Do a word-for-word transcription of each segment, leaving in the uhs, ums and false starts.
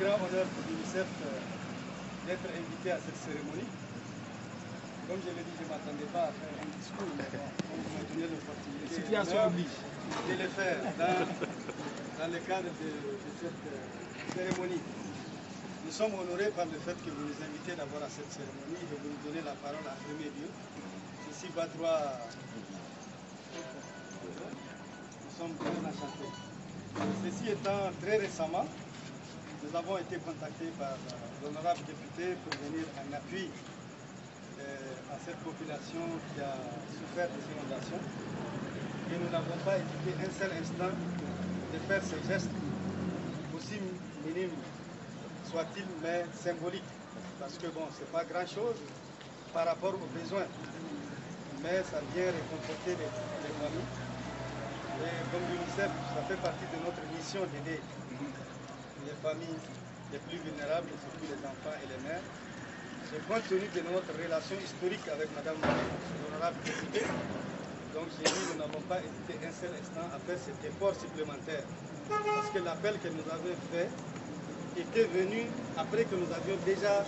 grand honneur pour l'UNICEF d'être invité à cette cérémonie. Comme je l'ai dit, je ne m'attendais pas à faire un discours, mais bon, on m'a donné l'opportunité de le faire dans, dans le cadre de, de cette cérémonie. Nous sommes honorés par le fait que vous nous invitez d'abord à cette cérémonie et vous nous donnez la parole en premier lieu. Ceci va droit. Nous sommes très enchantés. Ceci étant, très récemment, nous avons été contactés par l'honorable député pour venir en appui euh, à cette population qui a souffert des inondations. Et nous n'avons pas hésité un seul instant de faire ce geste, aussi minime soit-il, mais symbolique. Parce que bon, c'est pas grand-chose par rapport aux besoins. Mais ça vient réconforter les, les familles. Et comme l'UNICEF, ça fait partie de notre mission d'aider les familles les plus vulnérables, surtout les enfants et les mères. Et compte tenu de notre relation historique avec Madame l'honorable députée, donc j'ai dit nous n'avons pas hésité un seul instant à faire cet effort supplémentaire. Parce que l'appel que nous avions fait était venu après que nous avions déjà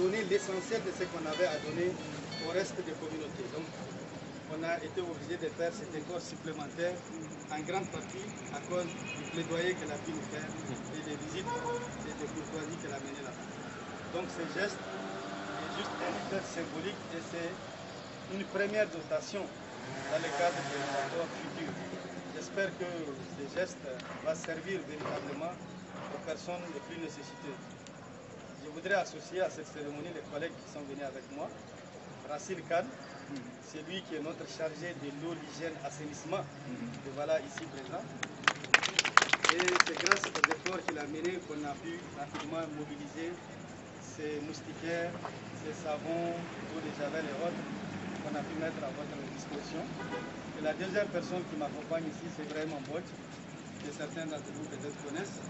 donné l'essentiel de ce qu'on avait à donner au reste des communautés. Donc, on a été obligé de faire cet effort supplémentaire en grande partie à cause du plaidoyer qu'elle a pu nous faire et des visites et des courtoisies qu'elle a menées là-bas. Donc ce geste est juste un geste symbolique et c'est une première dotation dans le cadre de l'accord futur. J'espère que ce geste va servir véritablement aux personnes les plus nécessiteuses. Je voudrais associer à cette cérémonie les collègues qui sont venus avec moi. Racine Khan, c'est lui qui est notre chargé de l'eau, l'hygiène, assainissement, que voilà ici présent. Et c'est grâce aux efforts qu'il a menés qu'on a pu rapidement mobiliser ces moustiquaires, ces savons, l'eau de javel et autres qu'on a pu mettre à votre disposition. Et la deuxième personne qui m'accompagne ici, c'est vraiment Botch, que certains d'entre vous peut-être connaissent,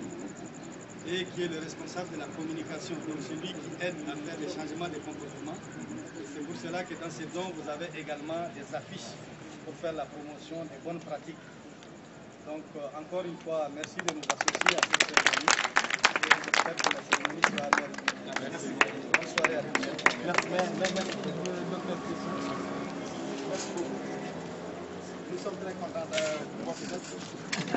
et qui est le responsable de la communication, donc celui qui aide à faire les changements de comportement. C'est pour cela que dans ces dons, vous avez également des affiches pour faire la promotion des bonnes pratiques. Donc, euh, encore une fois, merci de nous associer à cette cérémonie. J'espère que la cérémonie sera à l'heure. Merci. Bonne soirée à tous. Merci. Merci beaucoup. Nous sommes très contents de vous voir.